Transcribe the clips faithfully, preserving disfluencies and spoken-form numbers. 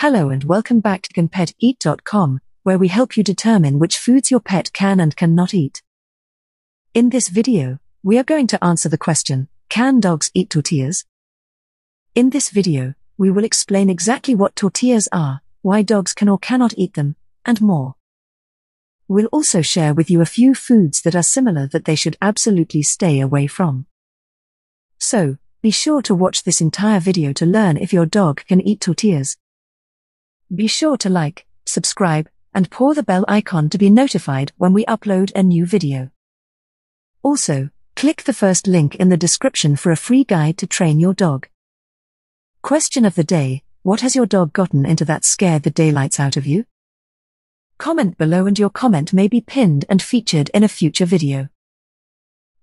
Hello and welcome back to Can Pet Eat dot com, where we help you determine which foods your pet can and cannot eat. In this video, we are going to answer the question, can dogs eat tortillas? In this video, we will explain exactly what tortillas are, why dogs can or cannot eat them, and more. We'll also share with you a few foods that are similar that they should absolutely stay away from. So, be sure to watch this entire video to learn if your dog can eat tortillas. Be sure to like, subscribe, and pour the bell icon to be notified when we upload a new video. Also, click the first link in the description for a free guide to train your dog. Question of the day: what has your dog gotten into that scared the daylights out of you? Comment below and your comment may be pinned and featured in a future video.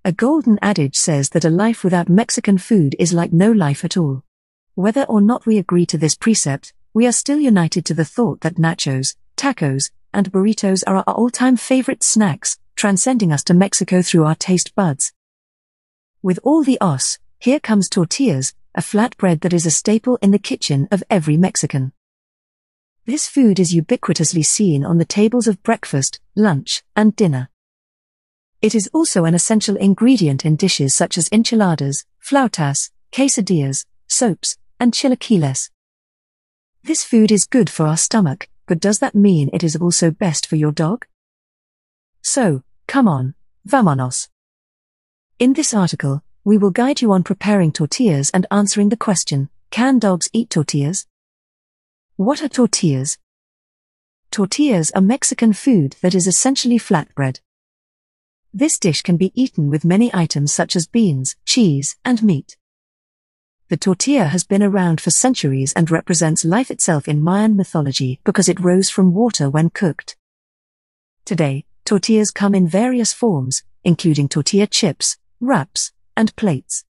A golden adage says that a life without Mexican food is like no life at all. Whether or not we agree to this precept, we are still united to the thought that nachos, tacos, and burritos are our all-time favorite snacks, transcending us to Mexico through our taste buds. With all the os, here comes tortillas, a flatbread that is a staple in the kitchen of every Mexican. This food is ubiquitously seen on the tables of breakfast, lunch, and dinner. It is also an essential ingredient in dishes such as enchiladas, flautas, quesadillas, sopas, and chilaquiles. This food is good for our stomach, but does that mean it is also best for your dog? So, come on, vámonos. In this article, we will guide you on preparing tortillas and answering the question, can dogs eat tortillas? What are tortillas? Tortillas are Mexican food that is essentially flatbread. This dish can be eaten with many items such as beans, cheese, and meat. The tortilla has been around for centuries and represents life itself in Mayan mythology because it rose from water when cooked. Today, tortillas come in various forms, including tortilla chips, wraps, and plates.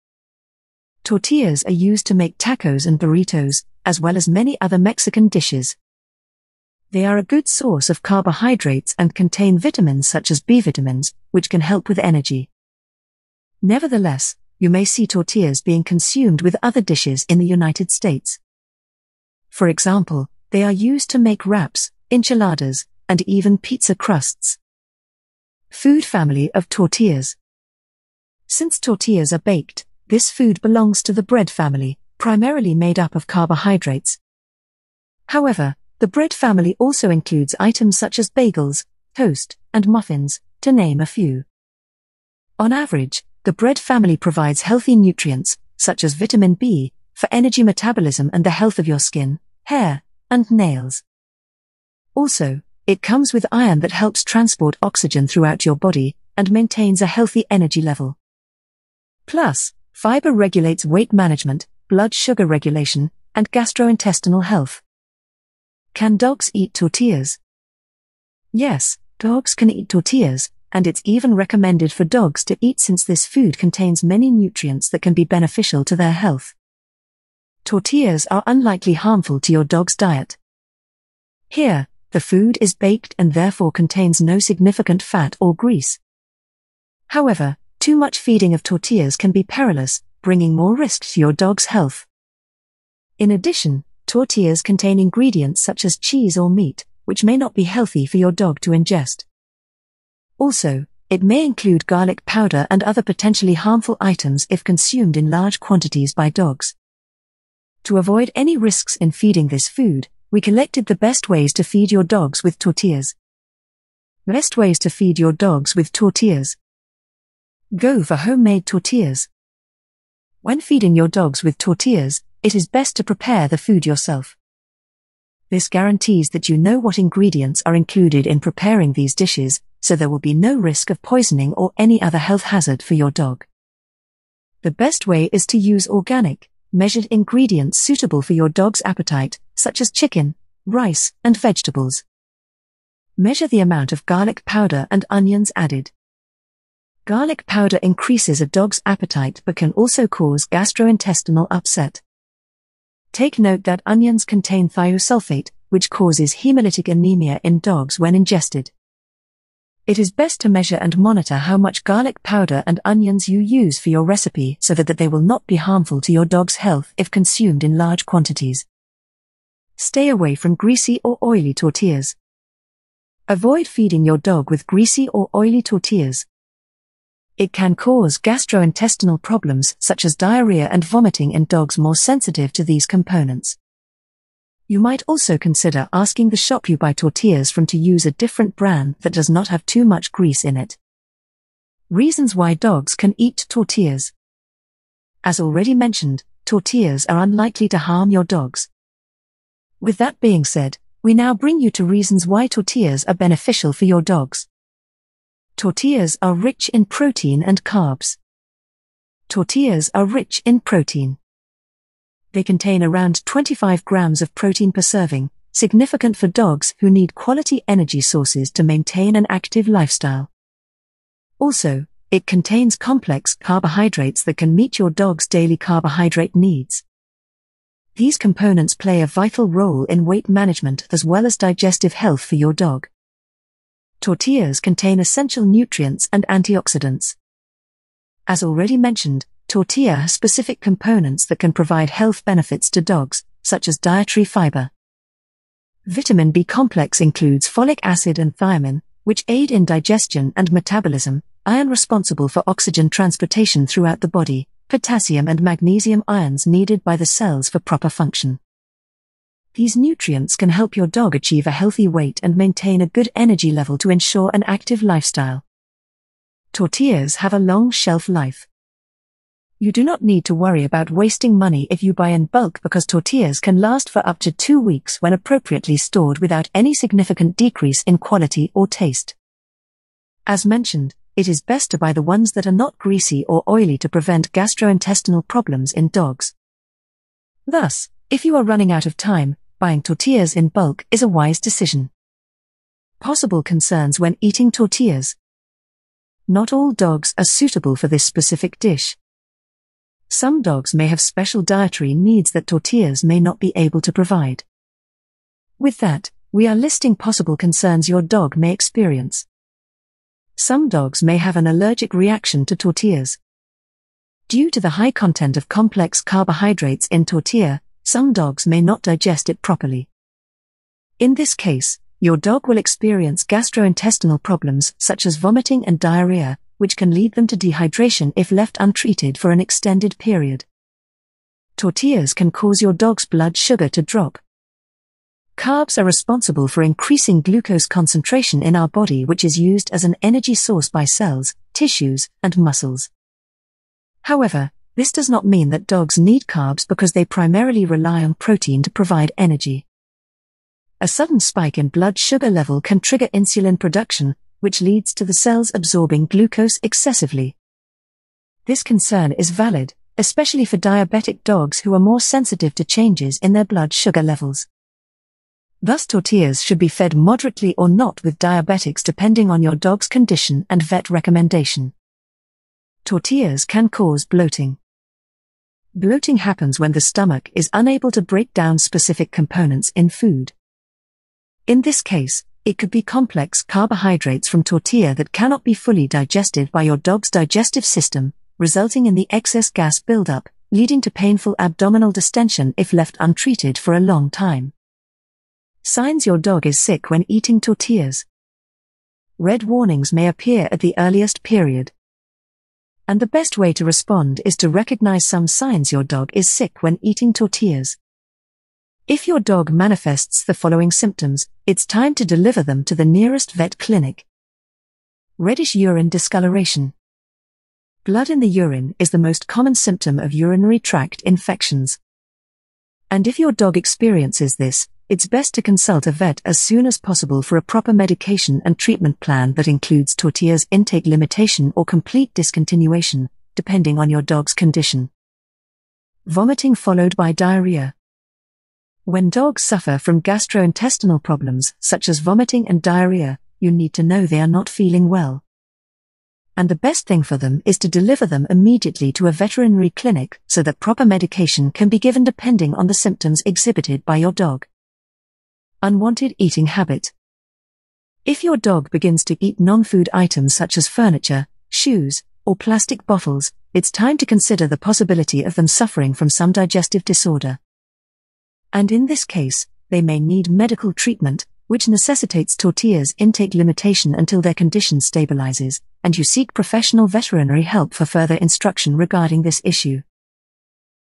Tortillas are used to make tacos and burritos, as well as many other Mexican dishes. They are a good source of carbohydrates and contain vitamins such as B vitamins, which can help with energy. Nevertheless, you may see tortillas being consumed with other dishes in the United States. For example, they are used to make wraps, enchiladas, and even pizza crusts. Food family of tortillas. Since tortillas are baked, this food belongs to the bread family, primarily made up of carbohydrates. However, the bread family also includes items such as bagels, toast, and muffins, to name a few. On average, the bread family provides healthy nutrients, such as vitamin B, for energy metabolism and the health of your skin, hair, and nails. Also, it comes with iron that helps transport oxygen throughout your body and maintains a healthy energy level. Plus, fiber regulates weight management, blood sugar regulation, and gastrointestinal health. Can dogs eat tortillas? Yes, dogs can eat tortillas, and it's even recommended for dogs to eat since this food contains many nutrients that can be beneficial to their health. Tortillas are unlikely harmful to your dog's diet. Here, the food is baked and therefore contains no significant fat or grease. However, too much feeding of tortillas can be perilous, bringing more risk to your dog's health. In addition, tortillas contain ingredients such as cheese or meat, which may not be healthy for your dog to ingest. Also, it may include garlic powder and other potentially harmful items if consumed in large quantities by dogs. To avoid any risks in feeding this food, we collected the best ways to feed your dogs with tortillas. Best ways to feed your dogs with tortillas. Go for homemade tortillas. When feeding your dogs with tortillas, it is best to prepare the food yourself. This guarantees that you know what ingredients are included in preparing these dishes, so there will be no risk of poisoning or any other health hazard for your dog. The best way is to use organic, measured ingredients suitable for your dog's appetite, such as chicken, rice, and vegetables. Measure the amount of garlic powder and onions added. Garlic powder increases a dog's appetite but can also cause gastrointestinal upset. Take note that onions contain thiosulfate, which causes hemolytic anemia in dogs when ingested. It is best to measure and monitor how much garlic powder and onions you use for your recipe so that, that they will not be harmful to your dog's health if consumed in large quantities. Stay away from greasy or oily tortillas. Avoid feeding your dog with greasy or oily tortillas. It can cause gastrointestinal problems such as diarrhea and vomiting in dogs more sensitive to these components. You might also consider asking the shop you buy tortillas from to use a different brand that does not have too much grease in it. Reasons why dogs can eat tortillas. As already mentioned, tortillas are unlikely to harm your dogs. With that being said, we now bring you to reasons why tortillas are beneficial for your dogs. Tortillas are rich in protein and carbs. Tortillas are rich in protein. They contain around twenty-five grams of protein per serving, significant for dogs who need quality energy sources to maintain an active lifestyle. Also, it contains complex carbohydrates that can meet your dog's daily carbohydrate needs. These components play a vital role in weight management as well as digestive health for your dog. Tortillas contain essential nutrients and antioxidants. As already mentioned, tortilla has specific components that can provide health benefits to dogs, such as dietary fiber. Vitamin B complex includes folic acid and thiamine, which aid in digestion and metabolism, iron responsible for oxygen transportation throughout the body, potassium and magnesium ions needed by the cells for proper function. These nutrients can help your dog achieve a healthy weight and maintain a good energy level to ensure an active lifestyle. Tortillas have a long shelf life. You do not need to worry about wasting money if you buy in bulk because tortillas can last for up to two weeks when appropriately stored without any significant decrease in quality or taste. As mentioned, it is best to buy the ones that are not greasy or oily to prevent gastrointestinal problems in dogs. Thus, if you are running out of time, buying tortillas in bulk is a wise decision. Possible concerns when eating tortillas. Not all dogs are suitable for this specific dish. Some dogs may have special dietary needs that tortillas may not be able to provide. With that, we are listing possible concerns your dog may experience. Some dogs may have an allergic reaction to tortillas. Due to the high content of complex carbohydrates in tortilla, some dogs may not digest it properly. In this case, your dog will experience gastrointestinal problems such as vomiting and diarrhea, which can lead them to dehydration if left untreated for an extended period. Tortillas can cause your dog's blood sugar to drop. Carbs are responsible for increasing glucose concentration in our body, which is used as an energy source by cells, tissues, and muscles. However, this does not mean that dogs need carbs because they primarily rely on protein to provide energy. A sudden spike in blood sugar level can trigger insulin production, which leads to the cells absorbing glucose excessively. This concern is valid, especially for diabetic dogs who are more sensitive to changes in their blood sugar levels. Thus, tortillas should be fed moderately or not with diabetics depending on your dog's condition and vet recommendation. Tortillas can cause bloating. Bloating happens when the stomach is unable to break down specific components in food. In this case, it could be complex carbohydrates from tortilla that cannot be fully digested by your dog's digestive system, resulting in the excess gas buildup, leading to painful abdominal distension if left untreated for a long time. Signs your dog is sick when eating tortillas. Red warnings may appear at the earliest period. And the best way to respond is to recognize some signs your dog is sick when eating tortillas. If your dog manifests the following symptoms, it's time to deliver them to the nearest vet clinic. Reddish urine discoloration. Blood in the urine is the most common symptom of urinary tract infections. And if your dog experiences this, it's best to consult a vet as soon as possible for a proper medication and treatment plan that includes tortillas intake limitation or complete discontinuation, depending on your dog's condition. Vomiting followed by diarrhea. When dogs suffer from gastrointestinal problems such as vomiting and diarrhea, you need to know they are not feeling well. And the best thing for them is to deliver them immediately to a veterinary clinic so that proper medication can be given depending on the symptoms exhibited by your dog. Unwanted eating habit. If your dog begins to eat non-food items such as furniture, shoes, or plastic bottles, it's time to consider the possibility of them suffering from some digestive disorder. And in this case, they may need medical treatment, which necessitates tortilla's intake limitation until their condition stabilizes, and you seek professional veterinary help for further instruction regarding this issue.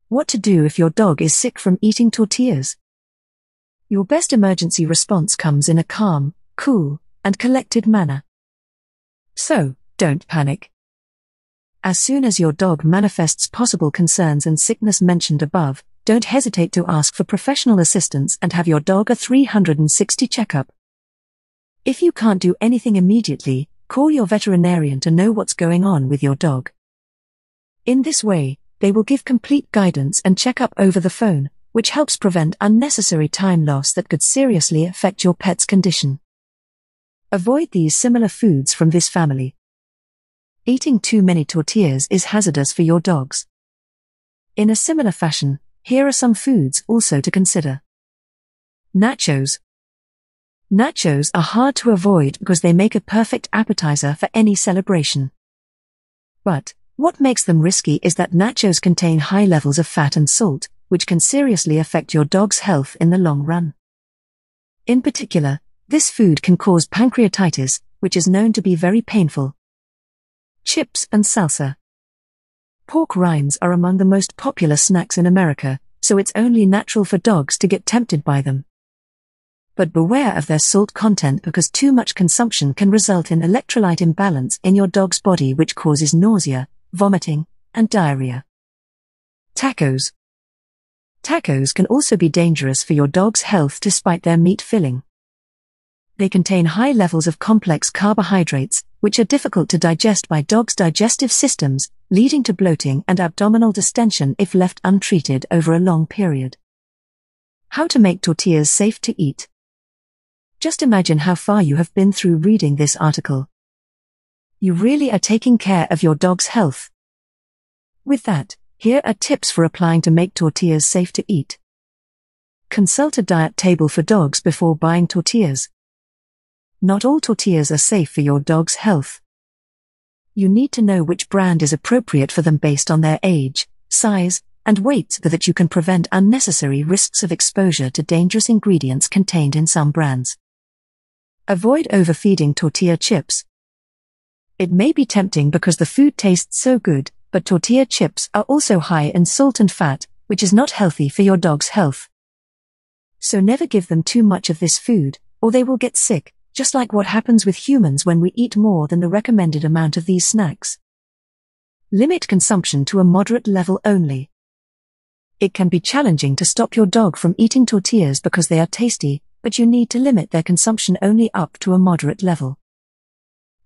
What to do if your dog is sick from eating tortillas? Your best emergency response comes in a calm, cool, and collected manner. So, don't panic. As soon as your dog manifests possible concerns and sickness mentioned above, don't hesitate to ask for professional assistance and have your dog a three sixty checkup. If you can't do anything immediately, call your veterinarian to know what's going on with your dog. In this way, they will give complete guidance and checkup over the phone, which helps prevent unnecessary time loss that could seriously affect your pet's condition. Avoid these similar foods from this family. Eating too many tortillas is hazardous for your dogs. In a similar fashion, here are some foods also to consider. Nachos. Nachos are hard to avoid because they make a perfect appetizer for any celebration. But what makes them risky is that nachos contain high levels of fat and salt, which can seriously affect your dog's health in the long run. In particular, this food can cause pancreatitis, which is known to be very painful. Chips and salsa. Pork rinds are among the most popular snacks in America, so it's only natural for dogs to get tempted by them. But beware of their salt content because too much consumption can result in electrolyte imbalance in your dog's body, which causes nausea, vomiting, and diarrhea. Tacos. Tacos can also be dangerous for your dog's health despite their meat filling. They contain high levels of complex carbohydrates, which are difficult to digest by dogs' digestive systems, leading to bloating and abdominal distension if left untreated over a long period. How to make tortillas safe to eat? Just imagine how far you have been through reading this article. You really are taking care of your dog's health. With that, here are tips for applying to make tortillas safe to eat. Consult a diet table for dogs before buying tortillas. Not all tortillas are safe for your dog's health. You need to know which brand is appropriate for them based on their age, size, and weight so that you can prevent unnecessary risks of exposure to dangerous ingredients contained in some brands. Avoid overfeeding tortilla chips. It may be tempting because the food tastes so good, but tortilla chips are also high in salt and fat, which is not healthy for your dog's health. So never give them too much of this food, or they will get sick, just like what happens with humans when we eat more than the recommended amount of these snacks. Limit consumption to a moderate level only. It can be challenging to stop your dog from eating tortillas because they are tasty, but you need to limit their consumption only up to a moderate level.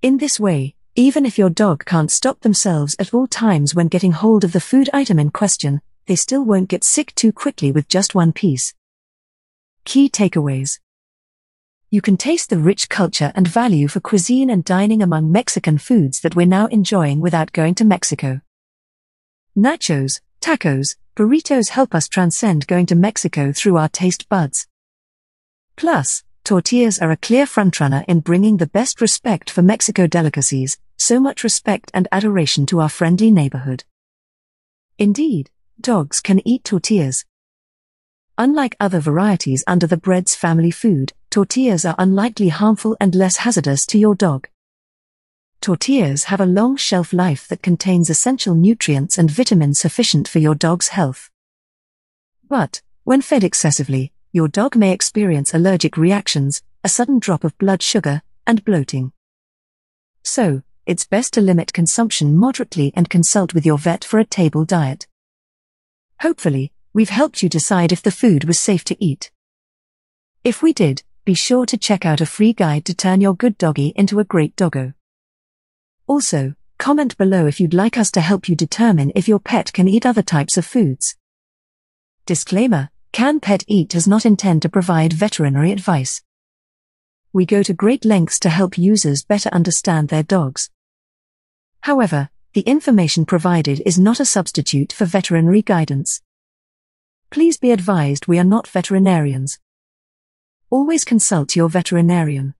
In this way, even if your dog can't stop themselves at all times when getting hold of the food item in question, they still won't get sick too quickly with just one piece. Key takeaways. You can taste the rich culture and value for cuisine and dining among Mexican foods that we're now enjoying without going to Mexico. Nachos, tacos, burritos help us transcend going to Mexico through our taste buds. Plus, tortillas are a clear frontrunner in bringing the best respect for Mexico delicacies, so much respect and adoration to our friendly neighborhood. Indeed, dogs can eat tortillas. Unlike other varieties under the bread's family food, tortillas are unlikely harmful and less hazardous to your dog. Tortillas have a long shelf life that contains essential nutrients and vitamins sufficient for your dog's health. But, when fed excessively, your dog may experience allergic reactions, a sudden drop of blood sugar, and bloating. So, it's best to limit consumption moderately and consult with your vet for a table diet. Hopefully, we've helped you decide if the food was safe to eat. If we did, be sure to check out a free guide to turn your good doggy into a great doggo. Also, comment below if you'd like us to help you determine if your pet can eat other types of foods. Disclaimer: CanPetEat does not intend to provide veterinary advice. We go to great lengths to help users better understand their dogs. However, the information provided is not a substitute for veterinary guidance. Please be advised we are not veterinarians. Always consult your veterinarian.